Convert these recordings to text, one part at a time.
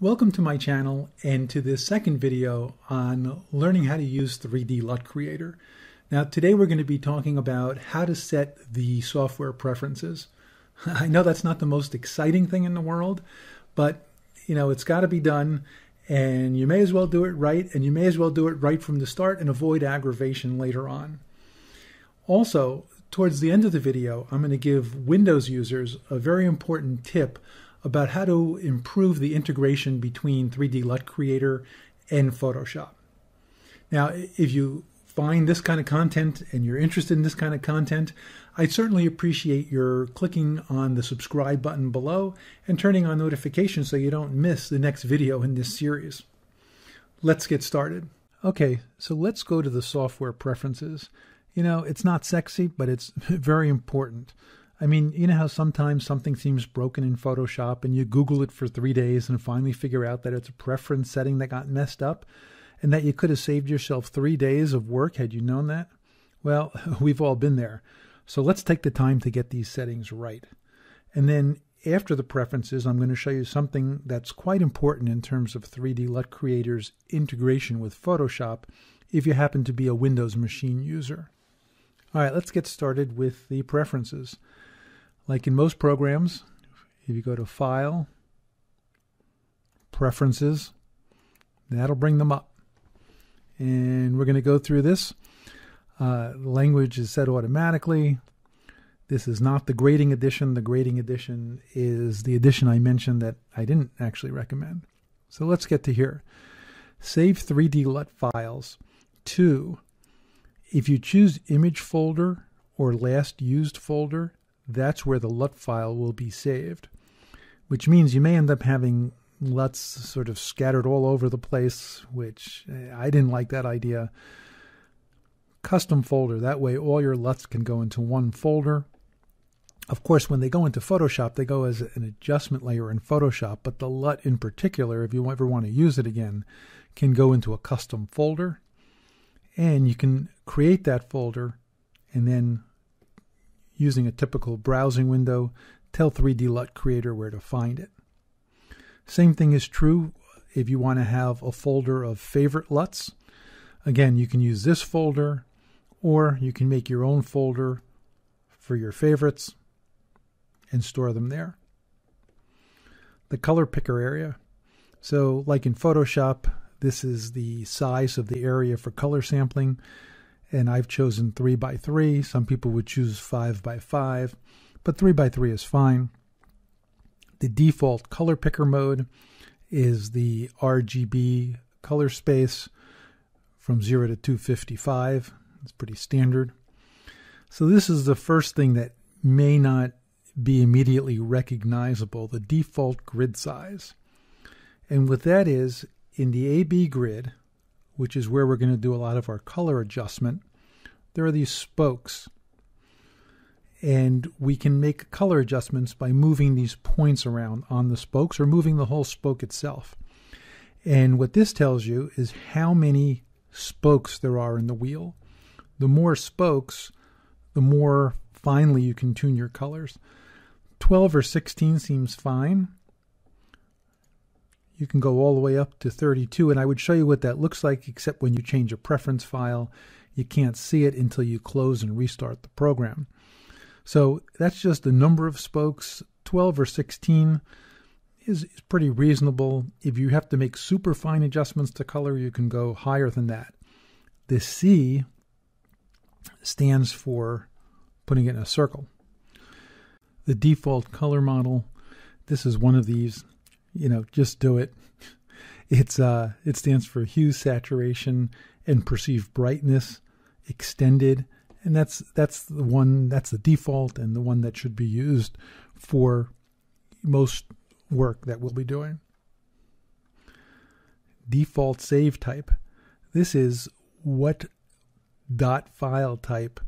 Welcome to my channel and to this second video on learning how to use 3D LUT Creator. Now today we're going to be talking about how to set the software preferences. I know that's not the most exciting thing in the world, but you know, it's got to be done and you may as well do it right, and you may as well do it right from the start and avoid aggravation later on. Also, towards the end of the video, I'm going to give Windows users a very important tip about how to improve the integration between 3D LUT Creator and Photoshop. Now, if you find this kind of content and you're interested in this kind of content, I'd certainly appreciate your clicking on the subscribe button below and turning on notifications so you don't miss the next video in this series. Let's get started. Okay, so let's go to the software preferences. You know, it's not sexy, but it's very important. I mean, you know how sometimes something seems broken in Photoshop and you Google it for 3 days and finally figure out that it's a preference setting that got messed up and that you could have saved yourself 3 days of work had you known that? Well, we've all been there. So let's take the time to get these settings right. And then after the preferences, I'm going to show you something that's quite important in terms of 3D LUT Creator's integration with Photoshop if you happen to be a Windows machine user. All right, let's get started with the preferences. Like in most programs, if you go to File, Preferences, that'll bring them up. And we're going to go through this. Language is set automatically. This is not the grading edition. The grading edition is the edition I mentioned that I didn't actually recommend. So let's get to here. Save 3D LUT files to, if you choose Image folder or Last Used folder, that's where the LUT file will be saved, which means you may end up having LUTs sort of scattered all over the place, which I didn't like that idea. Custom folder, that way all your LUTs can go into one folder. Of course, when they go into Photoshop, they go as an adjustment layer in Photoshop, but the LUT in particular, if you ever want to use it again, can go into a custom folder, and you can create that folder and then, using a typical browsing window, tell 3D LUT Creator where to find it. Same thing is true if you want to have a folder of favorite LUTs. Again, you can use this folder, or you can make your own folder for your favorites and store them there. The color picker area. So like in Photoshop, this is the size of the area for color sampling. And I've chosen 3 by 3. Some people would choose 5 by 5, but 3 by 3 is fine. The default color picker mode is the RGB color space from 0 to 255. It's pretty standard. So this is the first thing that may not be immediately recognizable, the default grid size. And what that is, in the AB grid, which is where we're going to do a lot of our color adjustment, there are these spokes. And we can make color adjustments by moving these points around on the spokes or moving the whole spoke itself. And what this tells you is how many spokes there are in the wheel. The more spokes, the more finely you can tune your colors. 12 or 16 seems fine. You can go all the way up to 32, and I would show you what that looks like, except when you change a preference file, you can't see it until you close and restart the program. So that's just the number of spokes. 12 or 16 is pretty reasonable. If you have to make super fine adjustments to color, you can go higher than that. The C stands for putting it in a circle. The default color model, this is one of these. You know, just do it. It stands for hue, saturation, and perceived brightness, extended, and that's the one, that's the default and the one that should be used for most work that we'll be doing. Default save type. This is what dot file type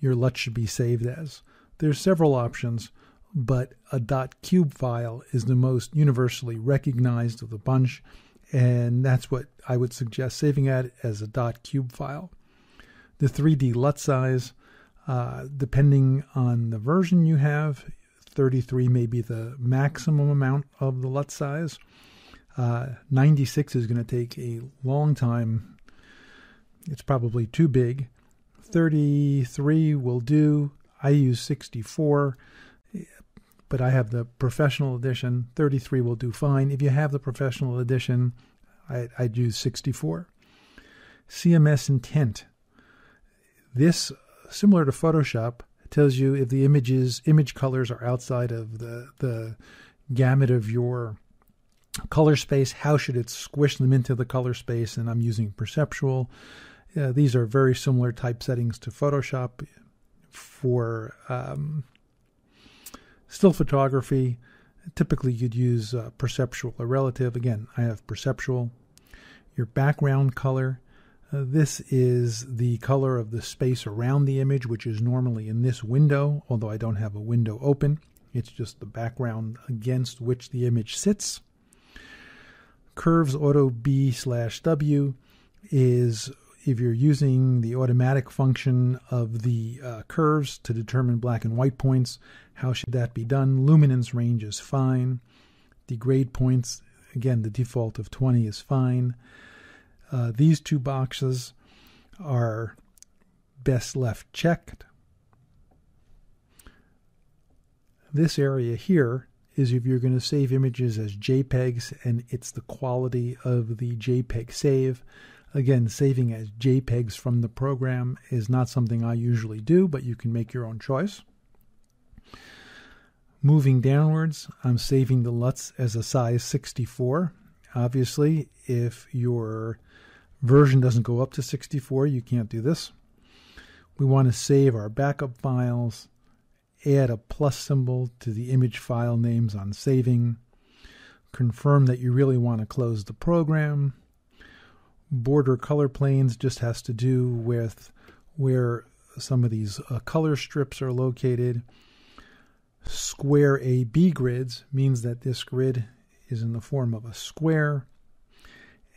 your LUT should be saved as. There's several options, but a .cube file is the most universally recognized of the bunch, and that's what I would suggest saving at as a .cube file. The 3D LUT size, depending on the version you have, 33 may be the maximum amount of the LUT size. 96 is going to take a long time. It's probably too big. 33 will do. I use 64, but I have the professional edition. 33 will do fine. If you have the professional edition, I'd use 64. CMS intent. This, similar to Photoshop, tells you if the image colors are outside of the gamut of your color space, how should it squish them into the color space, and I'm using perceptual. These are very similar type settings to Photoshop for still photography. Typically you'd use perceptual or relative. Again, I have perceptual. Your background color. This is the color of the space around the image, which is normally in this window, although I don't have a window open. It's just the background against which the image sits. Curves auto B/W is if you're using the automatic function of the curves to determine black and white points, how should that be done? Luminance range is fine. Degrade points, again, the default of 20 is fine. These two boxes are best left checked. This area here is if you're going to save images as JPEGs, and it's the quality of the JPEG save. Again, saving as JPEGs from the program is not something I usually do, but you can make your own choice. Moving downwards, I'm saving the LUTs as a size 64. Obviously, if your version doesn't go up to 64, you can't do this. We want to save our backup files, add a plus symbol to the image file names on saving, confirm that you really want to close the program. Border color planes just has to do with where some of these color strips are located. Square AB grids means that this grid is in the form of a square,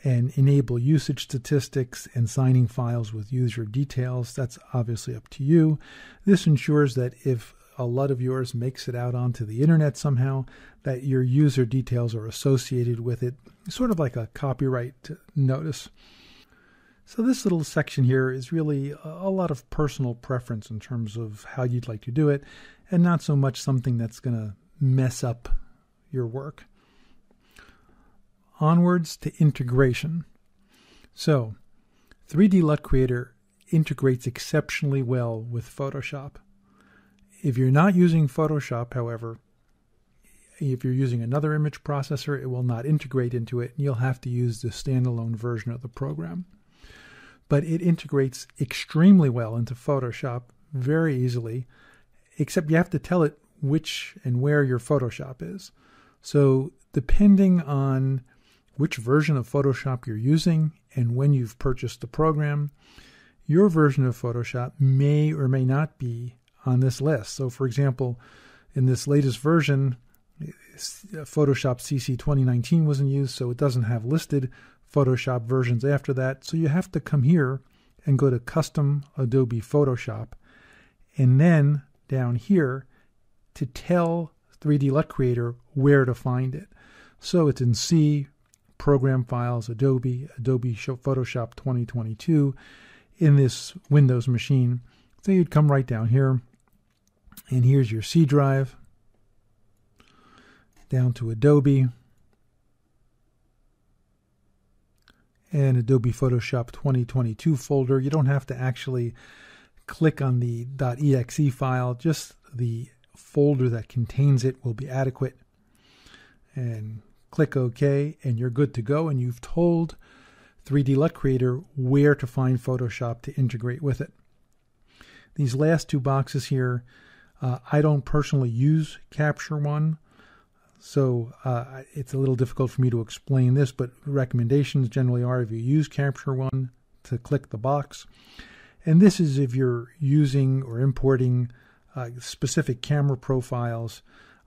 and enable usage statistics and signing files with user details. That's obviously up to you. This ensures that if a LUT of yours makes it out onto the internet somehow, that your user details are associated with it, sort of like a copyright notice. So this little section here is really a lot of personal preference in terms of how you'd like to do it, and not so much something that's going to mess up your work. Onwards to integration. So 3D LUT Creator integrates exceptionally well with Photoshop. If you're not using Photoshop, however, if you're using another image processor, it will not integrate into it, and you'll have to use the standalone version of the program. But it integrates extremely well into Photoshop very easily, except you have to tell it which and where your Photoshop is. So depending on which version of Photoshop you're using and when you've purchased the program, your version of Photoshop may or may not be on this list. So for example, in this latest version, Photoshop CC 2019 was in use, so it doesn't have listed Photoshop versions after that. So you have to come here and go to Custom Adobe Photoshop, and then down here to tell 3D LUT Creator where to find it. So it's in C, Program Files, Adobe, Adobe Photoshop 2022 in this Windows machine. So you'd come right down here, and here's your C drive, down to Adobe, and Adobe Photoshop 2022 folder. You don't have to actually click on the .exe file, just the folder that contains it will be adequate. And click OK, and you're good to go, and you've told 3D LUT Creator where to find Photoshop to integrate with it. These last two boxes here, I don't personally use Capture One, so it's a little difficult for me to explain this, but recommendations generally are if you use Capture One to click the box. And this is if you're using or importing specific camera profiles.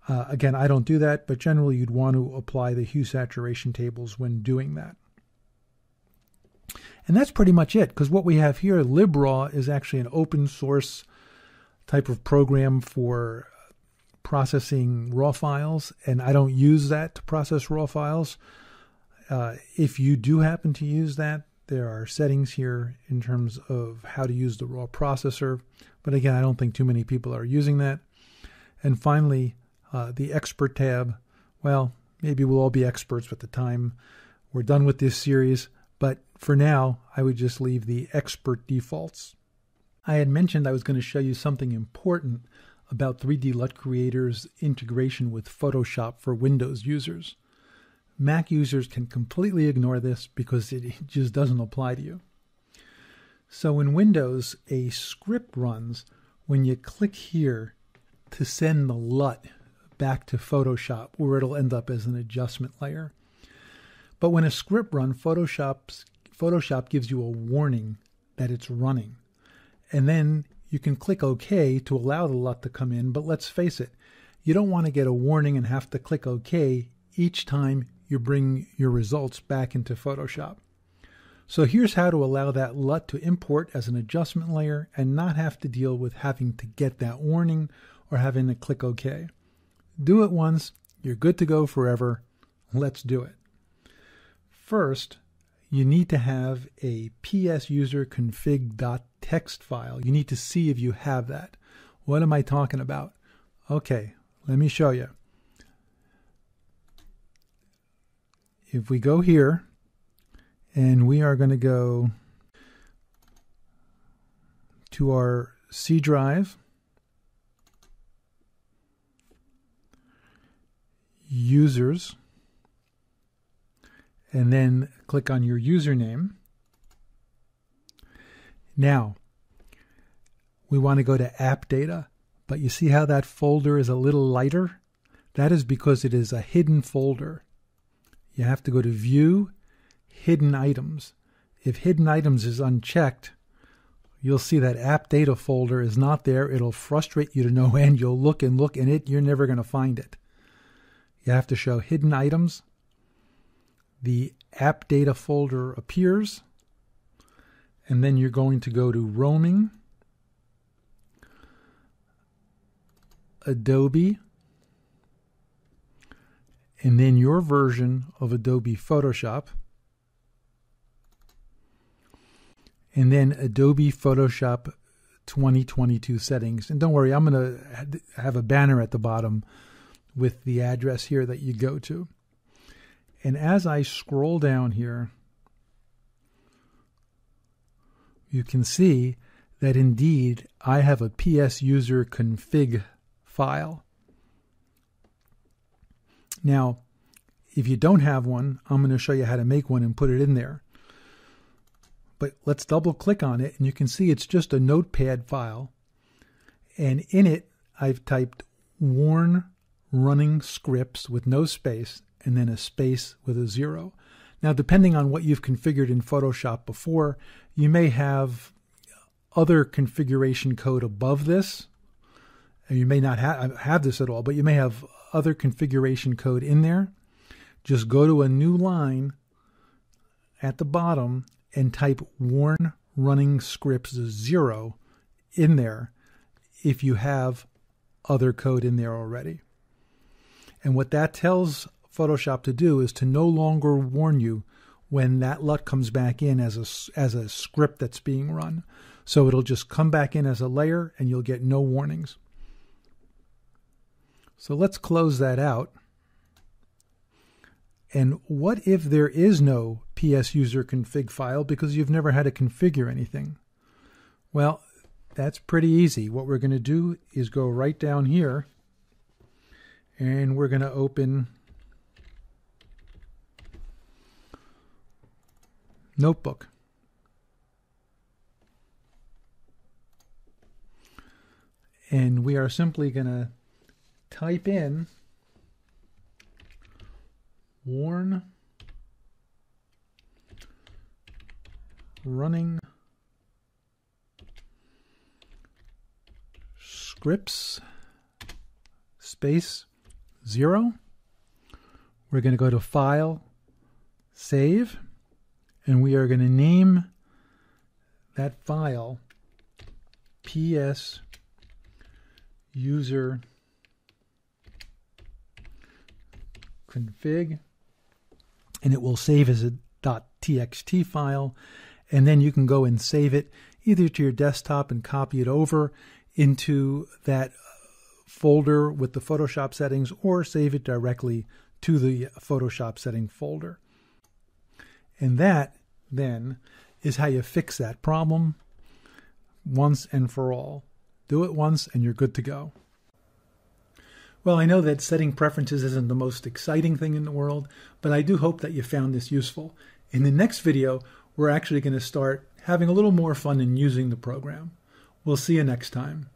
Again, I don't do that, but generally you'd want to apply the hue saturation tables when doing that. And that's pretty much it, because what we have here, LibRaw, is actually an open source type of program for processing raw files, and I don't use that to process raw files. If you do happen to use that, there are settings here in terms of how to use the raw processor. But again, I don't think too many people are using that. And finally, the expert tab. Well, maybe we'll all be experts with the time we're done with this series. But for now, I would just leave the expert defaults. I had mentioned I was going to show you something important about 3D LUT Creator's integration with Photoshop for Windows users. Mac users can completely ignore this because it just doesn't apply to you. So in Windows, a script runs when you click here to send the LUT back to Photoshop, where it'll end up as an adjustment layer. But when a script runs, Photoshop gives you a warning that it's running. And then you can click OK to allow the LUT to come in, but let's face it, you don't want to get a warning and have to click OK each time you bring your results back into Photoshop. So here's how to allow that LUT to import as an adjustment layer and not have to deal with having to get that warning or having to click OK. Do it once, you're good to go forever. Let's do it. First, you need to have a PSUserConfig.txt file. You need to see if you have that. What am I talking about? Okay, let me show you. If we go here, and we are going to go to our C drive, users, and then click on your username. Now, we want to go to app data, but you see how that folder is a little lighter? That is because it is a hidden folder. You have to go to view, hidden items. If hidden items is unchecked, you'll see that app data folder is not there. It'll frustrate you to no end. You'll look and look in it. You're never going to find it. You have to show hidden items. The app data folder appears, and then you're going to go to roaming, Adobe, and then your version of Adobe Photoshop, and then Adobe Photoshop 2022 settings. And don't worry, I'm going to have a banner at the bottom with the address here that you go to. And as I scroll down here, you can see that indeed I have a PSUserConfig file. Now, if you don't have one, I'm going to show you how to make one and put it in there. But let's double click on it, and you can see it's just a notepad file. And in it, I've typed warn running scripts with no space, and then a space with a 0. Now, depending on what you've configured in Photoshop before, you may have other configuration code above this. And you may not have this at all, but you may have other configuration code in there. Just go to a new line at the bottom and type warn running scripts 0 in there if you have other code in there already. And what that tells Photoshop to do is to no longer warn you when that LUT comes back in as a script that's being run. So it'll just come back in as a layer and you'll get no warnings. So let's close that out. And what if there is no PSUserConfig file because you've never had to configure anything? Well, that's pretty easy. What we're going to do is go right down here and we're going to open Notebook. And we are simply going to type in warn running scripts space 0. We're going to go to File, Save. And we are going to name that file PSUserConfig. and it will save as a .txt file, and then you can go and save it either to your desktop and copy it over into that folder with the Photoshop settings, or save it directly to the Photoshop setting folder. And that then is how you fix that problem once and for all. Do it once and you're good to go. Well, I know that setting preferences isn't the most exciting thing in the world, but I do hope that you found this useful. In the next video, we're actually going to start having a little more fun in using the program. We'll see you next time.